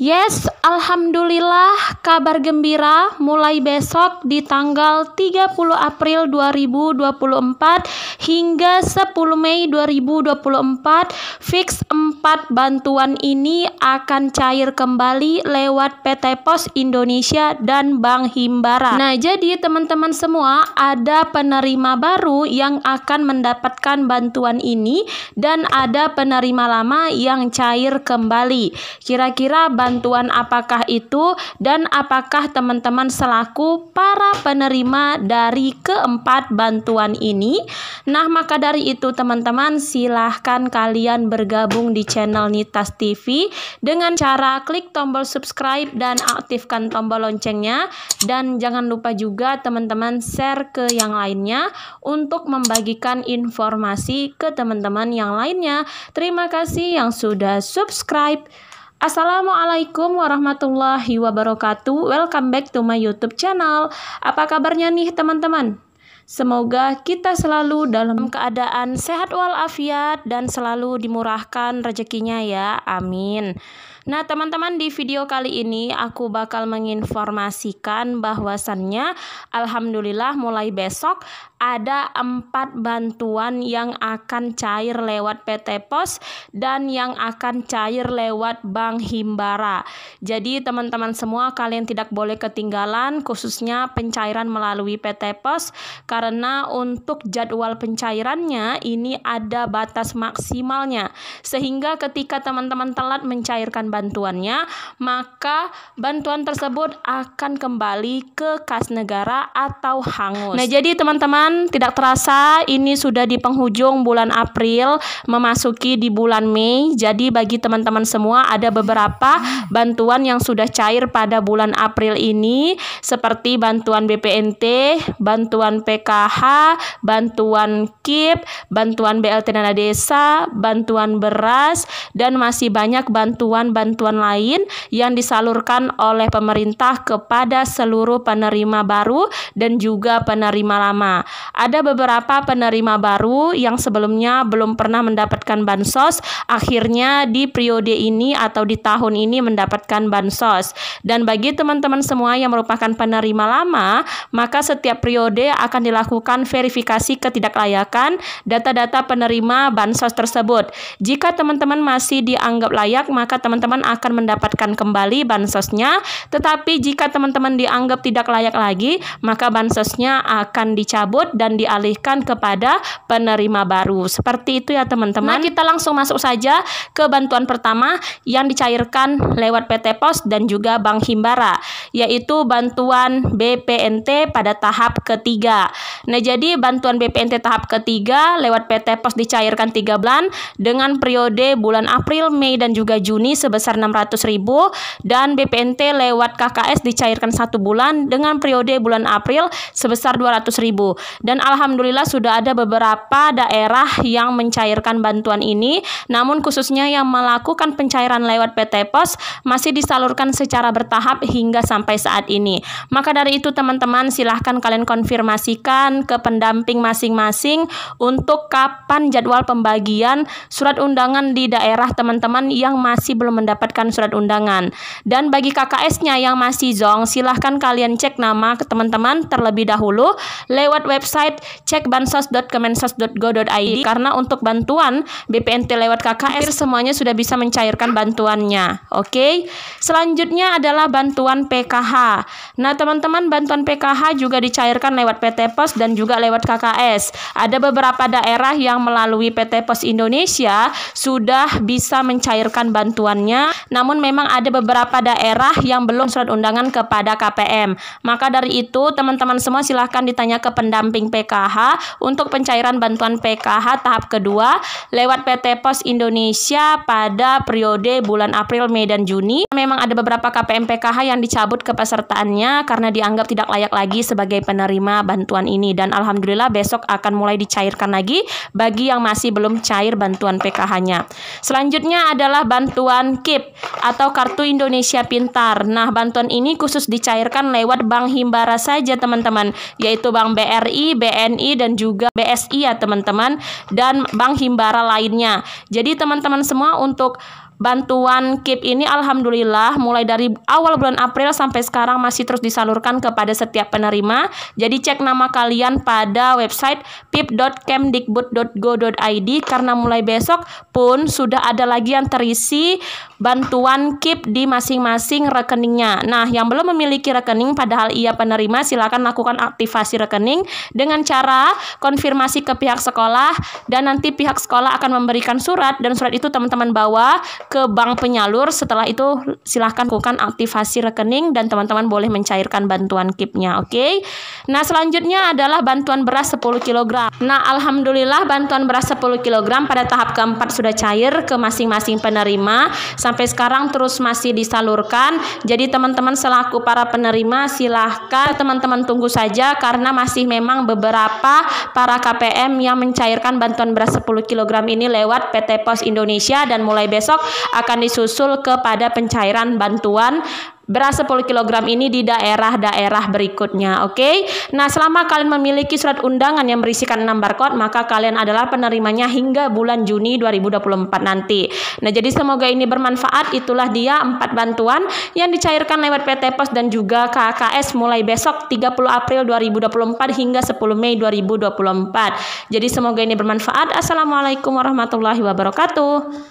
Yes, alhamdulillah, kabar gembira mulai besok di tanggal 30 April 2024 hingga 10 Mei 2024 fix 4 bantuan ini akan cair kembali lewat PT POS Indonesia dan Bank Himbara. Nah, jadi teman-teman semua, ada penerima baru yang akan mendapatkan bantuan ini dan ada penerima lama yang cair kembali. Kira-kira bantuan apakah itu dan apakah teman-teman selaku para penerima dari keempat bantuan ini? Nah, maka dari itu teman-teman silahkan kalian bergabung di channel Nitas TV dengan cara klik tombol subscribe dan aktifkan tombol loncengnya, dan jangan lupa juga teman-teman share ke yang lainnya untuk membagikan informasi ke teman-teman yang lainnya. Terima kasih yang sudah subscribe. Assalamualaikum warahmatullahi wabarakatuh. Welcome back to my YouTube channel. Apa kabarnya nih teman-teman? Semoga kita selalu dalam keadaan sehat walafiat dan selalu dimurahkan rezekinya ya. Amin. Nah teman-teman, di video kali ini aku bakal menginformasikan bahwasannya alhamdulillah mulai besok ada 4 bantuan yang akan cair lewat PT POS dan yang akan cair lewat Bank Himbara. Jadi teman-teman semua, kalian tidak boleh ketinggalan khususnya pencairan melalui PT POS, karena untuk jadwal pencairannya ini ada batas maksimalnya. Sehingga ketika teman-teman telat mencairkan bantuannya, maka bantuan tersebut akan kembali ke kas negara atau hangus. Nah jadi teman-teman, tidak terasa ini sudah di penghujung bulan April memasuki di bulan Mei. Jadi bagi teman-teman semua, ada beberapa bantuan yang sudah cair pada bulan April ini, seperti bantuan BPNT, bantuan PKH, bantuan KIP, bantuan BLT Nanda Desa, bantuan beras, dan masih banyak bantuan-bantuan lain yang disalurkan oleh pemerintah kepada seluruh penerima baru dan juga penerima lama. Ada beberapa penerima baru yang sebelumnya belum pernah mendapatkan bansos, akhirnya di periode ini atau di tahun ini mendapatkan bansos. Dan bagi teman-teman semua yang merupakan penerima lama, maka setiap periode akan dilakukan verifikasi ketidaklayakan data-data penerima bansos tersebut. Jika teman-teman masih dianggap layak, maka teman-teman akan mendapatkan kembali bansosnya. Tetapi jika teman-teman dianggap tidak layak lagi, maka bansosnya akan dicabut dan dialihkan kepada penerima baru. Seperti itu ya teman-teman. Nah, kita langsung masuk saja ke bantuan pertama yang dicairkan lewat PT POS dan juga Bank Himbara, yaitu bantuan BPNT pada tahap ketiga. Nah jadi bantuan BPNT tahap ketiga lewat PT POS dicairkan 3 bulan dengan periode bulan April, Mei dan juga Juni sebesar 600.000, dan BPNT lewat KKS dicairkan 1 bulan dengan periode bulan April sebesar 200.000. Dan alhamdulillah sudah ada beberapa daerah yang mencairkan bantuan ini. Namun khususnya yang melakukan pencairan lewat PT POS masih disalurkan secara bertahap hingga sampai saat ini. Maka dari itu teman-teman, silahkan kalian konfirmasikan ke pendamping masing-masing untuk kapan jadwal pembagian surat undangan di daerah teman-teman yang masih belum mendapatkan surat undangan. Dan bagi KKS-nya yang masih zonk, silahkan kalian cek nama ke teman-teman terlebih dahulu lewat website cekbansos.kemensos.go.id, karena untuk bantuan BPNT lewat KKS semuanya sudah bisa mencairkan bantuannya. Oke. Selanjutnya adalah bantuan PKH. Nah teman-teman, bantuan PKH juga dicairkan lewat PT POS dan juga lewat KKS. Ada beberapa daerah yang melalui PT POS Indonesia sudah bisa mencairkan bantuannya, namun memang ada beberapa daerah yang belum surat undangan kepada KPM. Maka dari itu teman-teman semua silahkan ditanya ke pendamping PKH untuk pencairan bantuan PKH tahap kedua lewat PT POS Indonesia pada periode bulan April, Mei dan Juni. Memang ada beberapa KPM PKH yang dicabut kepesertaannya karena dianggap tidak layak lagi sebagai penerima bantuan ini, dan alhamdulillah besok akan mulai dicairkan lagi bagi yang masih belum cair bantuan PKH-nya. Selanjutnya adalah bantuan KIP atau Kartu Indonesia Pintar. Nah, bantuan ini khusus dicairkan lewat Bank Himbara saja teman-teman, yaitu Bank BRI, BNI dan juga BSI ya teman-teman, dan Bank Himbara lainnya. Jadi teman-teman semua, untuk Bantuan KIP ini alhamdulillah mulai dari awal bulan April sampai sekarang masih terus disalurkan kepada setiap penerima. Jadi cek nama kalian pada website pip.kemdikbud.go.id karena mulai besok pun sudah ada lagi yang terisi bantuan KIP di masing-masing rekeningnya. Nah, yang belum memiliki rekening padahal ia penerima, silakan lakukan aktivasi rekening dengan cara konfirmasi ke pihak sekolah, dan nanti pihak sekolah akan memberikan surat, dan surat itu teman-teman bawa ke bank penyalur. Setelah itu silahkan lakukan aktivasi rekening dan teman-teman boleh mencairkan bantuan KIP-nya, oke? Nah, selanjutnya adalah bantuan beras 10 kg. Nah, alhamdulillah bantuan beras 10 kg pada tahap keempat sudah cair ke masing-masing penerima. Sampai sekarang terus masih disalurkan. Jadi teman-teman selaku para penerima silahkan teman-teman tunggu saja karena masih memang beberapa para KPM yang mencairkan bantuan beras 10 kg ini lewat PT POS Indonesia, dan mulai besok akan disusul kepada pencairan bantuan beras 10 kg ini di daerah-daerah berikutnya, oke? Nah, selama kalian memiliki surat undangan yang berisikan 6 barcode, maka kalian adalah penerimanya hingga bulan Juni 2024 nanti. Nah, jadi semoga ini bermanfaat. Itulah dia 4 bantuan yang dicairkan lewat PT POS dan juga KKS mulai besok 30 April 2024 hingga 10 Mei 2024. Jadi semoga ini bermanfaat. Assalamualaikum warahmatullahi wabarakatuh.